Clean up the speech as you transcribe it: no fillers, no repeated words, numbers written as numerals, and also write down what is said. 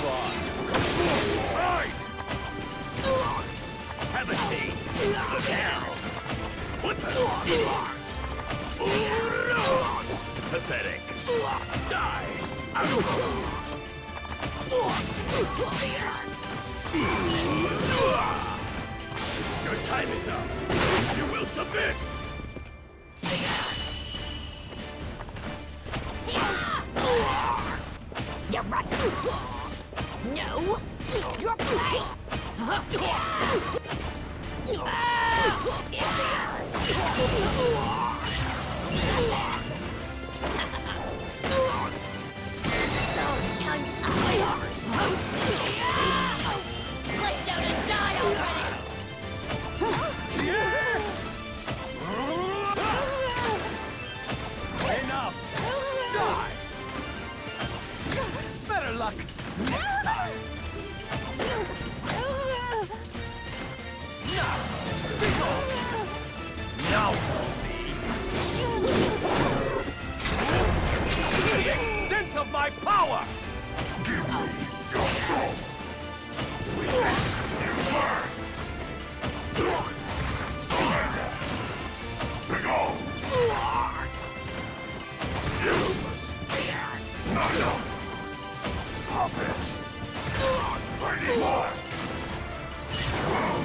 Right. Have a taste of hell. What the fuck? Pathetic. Die. Your time is up. You will submit. You're right. No, your play. So tongue is up. Let's shout and die already. Enough. Die. Better luck next time! Now! Big old! Now we'll see! To the extent of my power! Give me your soul! With this, you burn! Surrender! Big old! Useless! Not enough! Puppet! I need more!